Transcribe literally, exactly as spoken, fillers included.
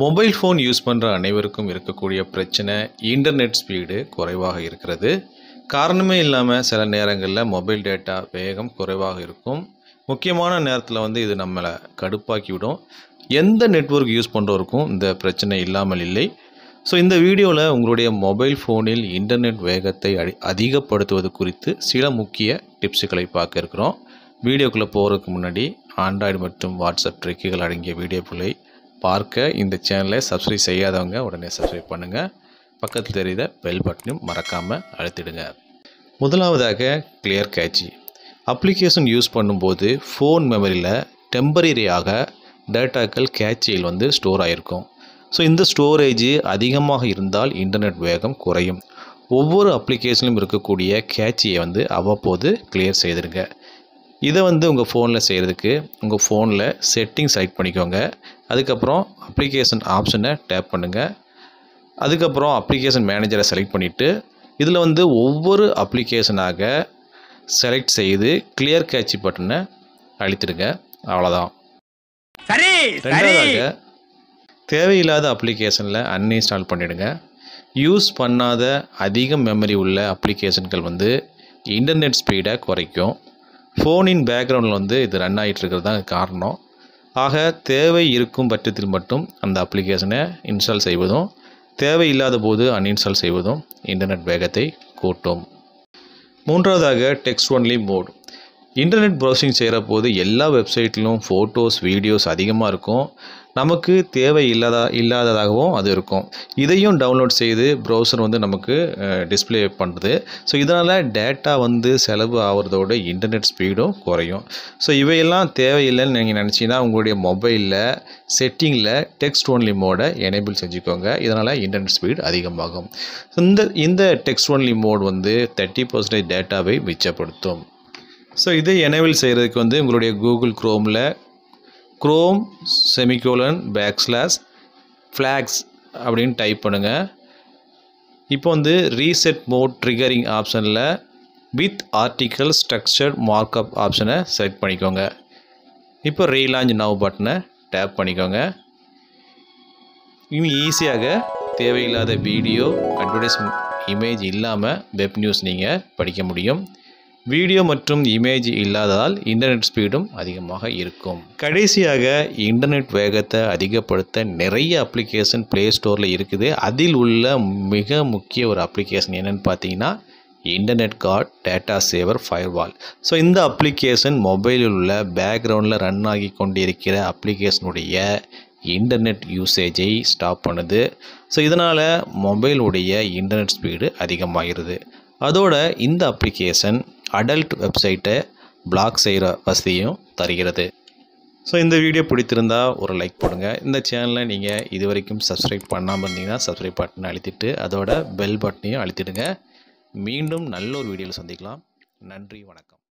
Mobile phone use பண்ணுற அனைவருக்கும் இருக்கக்கூடிய பிரச்சனை இன்டர்நெட் ஸ்பீடு குறைவாக இருக்கிறது. காரணமே இல்லாமல் சில நேரங்களில் மொபைல் டேட்டா வேகம் குறைவாக இருக்கும். முக்கியமான நேரத்தில் வந்து இது நம்மளை கடுப்பாக்கிவிடும். எந்த நெட்வொர்க் யூஸ் பண்ணுறவருக்கும் இந்த பிரச்சனை இல்லாமல் இல்லை. ஸோ இந்த வீடியோவில் உங்களுடைய மொபைல் ஃபோனில் இன்டர்நெட் வேகத்தை அதிகப்படுத்துவது குறித்து சில முக்கிய டிப்ஸுகளை பார்க்க இருக்கிறோம். வீடியோக்குள்ளே போகிறதுக்கு முன்னாடி ஆண்ட்ராய்டு மற்றும் வாட்ஸ்அப் ட்ரிக்குகள் அடங்கிய வீடியோக்களை பார்க்க இந்த சேனலை சப்ஸ்கிரைப் செய்யாதவங்க உடனே சப்ஸ்கிரைப் பண்ணுங்கள். பக்கத்தில் தெரிந்த பெல் பட்டனையும் மறக்காமல் அழுத்திடுங்க. முதலாவதாக கிளியர் கேட்சி. அப்ளிகேஷன் யூஸ் பண்ணும்போது ஃபோன் மெமரியில் டெம்பரரியாக டேட்டாக்கள் கேட்சியில் வந்து ஸ்டோர் ஆகிருக்கும். ஸோ இந்த ஸ்டோரேஜ் அதிகமாக இருந்தால் இன்டர்நெட் வேகம் குறையும். ஒவ்வொரு அப்ளிகேஷனும் இருக்கக்கூடிய கேட்சியை வந்து அவ்வப்போது கிளியர் செய்திருங்க. இதை வந்து உங்கள் ஃபோனில் செய்கிறதுக்கு உங்கள் ஃபோனில் செட்டிங்ஸ் செலக்ட் பண்ணிக்கோங்க. அதுக்கப்புறம் அப்ளிகேஷன் ஆப்ஷனை டேப் பண்ணுங்கள். அதுக்கப்புறம் அப்ளிகேஷன் மேனேஜரை செலக்ட் பண்ணிவிட்டு இதில் வந்து ஒவ்வொரு அப்ளிகேஷனாக செலக்ட் செய்து கிளியர் கேட்சி பட்டனை அழுத்திடுங்க. அவ்வளோதான். ரெண்டாவதாக தேவையில்லாத அப்ளிகேஷனில் அன்இன்ஸ்டால் பண்ணிவிடுங்க. யூஸ் பண்ணாத அதிக மெமரி உள்ள அப்ளிகேஷன்கள் வந்து இன்டர்நெட் ஸ்பீடை குறைக்கும். ஃபோனின் பேக்ரவுண்டில் வந்து இது ரன் ஆகிட்டுருக்கிறது தான் காரணம். ஆக தேவை இருக்கும் பட்சத்தில் மட்டும் அந்த அப்ளிகேஷனை இன்ஸ்டால் செய்வதும் தேவையில்லாத போது அன்இன்ஸ்டால் செய்வதும் இன்டர்நெட் வேகத்தை கூட்டும். மூன்றாவதாக text only mode. Internet browsing செய்கிற போது எல்லா வெப்சைட்லையும் ஃபோட்டோஸ் வீடியோஸ் அதிகமாக இருக்கும். நமக்கு தேவை இல்லாத இல்லாததாகவும் அது இருக்கும். இதையும் டவுன்லோட் செய்து ப்ரௌசர் வந்து நமக்கு டிஸ்பிளே பண்ணுறது. ஸோ இதனால் டேட்டா வந்து செலவு ஆகிறதோட இன்டர்நெட் ஸ்பீடும் குறையும். ஸோ இவையெல்லாம் தேவையில்லைன்னு நீங்கள் நினச்சிங்கன்னா உங்களுடைய மொபைலில் செட்டிங்கில் டெக்ஸ்ட் ஒன்லி மோடை எனேபிள் செஞ்சுக்கோங்க. இதனால் இன்டர்நெட் ஸ்பீடு அதிகமாகும். இந்த இந்த டெக்ஸ்ட் ஒன்லி மோட் வந்து தேர்ட்டி பர்சன்டேஜ் டேட்டாவை மிச்சப்படுத்தும். ஸோ இதை எனேபிள் செய்கிறதுக்கு வந்து உங்களுடைய கூகுள் குரோமில் Chrome semicolon back slash flags அப்படின்னு டைப் பண்ணுங்கள். இப்போ வந்து ரீசெட் மோட் ட்ரிகரிங் ஆப்ஷனில் வித் ஆர்டிக்கல் ஸ்ட்ரக்சர்ட் மார்க்அப் ஆப்ஷனை செலக்ட் பண்ணிக்கோங்க. இப்போ ரீலான்ச் நவ் பட்டனை டேப் பண்ணிக்கோங்க. இன்னும் ஈஸியாக தேவையில்லாத வீடியோ அட்வர்டைஸ் இமேஜ் இல்லாமல் வெப் நியூஸ் நீங்கள் படிக்க முடியும். வீடியோ மற்றும் இமேஜ் இல்லாததால் இன்டர்நெட் ஸ்பீடும் அதிகமாக இருக்கும். கடைசியாக இன்டர்நெட் வேகத்தை அதிகப்படுத்த நிறைய அப்ளிகேஷன் ப்ளே ஸ்டோரில் இருக்குது. அதில் உள்ள மிக முக்கிய ஒரு அப்ளிகேஷன் என்னென்னு பார்த்தீங்கன்னா internet guard data saver firewall. So இந்த அப்ளிகேஷன் மொபைலில் உள்ள பேக்ரவுண்டில் ரன் ஆகி கொண்டிருக்கிற அப்ளிகேஷனுடைய இன்டர்நெட் யூசேஜை ஸ்டாப் பண்ணுது. ஸோ இதனால் மொபைலுடைய இன்டர்நெட் ஸ்பீடு அதிகமாகிறது. அதோட இந்த அப்ளிகேஷன் அடல்ட் வெப்சைட்டை பிளாக் செய்கிற வசதியும் தருகிறது. ஸோ இந்த வீடியோ பிடித்திருந்தால் ஒரு லைக் போடுங்க. இந்த சேனலை நீங்கள் இது வரைக்கும் சப்ஸ்கிரைப் பண்ணாமல் இருந்தீங்கன்னா சப்ஸ்கிரைப் பட்டனை அழுத்திட்டு அதோட பெல் பட்டனையும் அழுத்திடுங்க. மீண்டும் நல்ல ஒரு வீடியோவில் சந்திக்கலாம். நன்றி, வணக்கம்.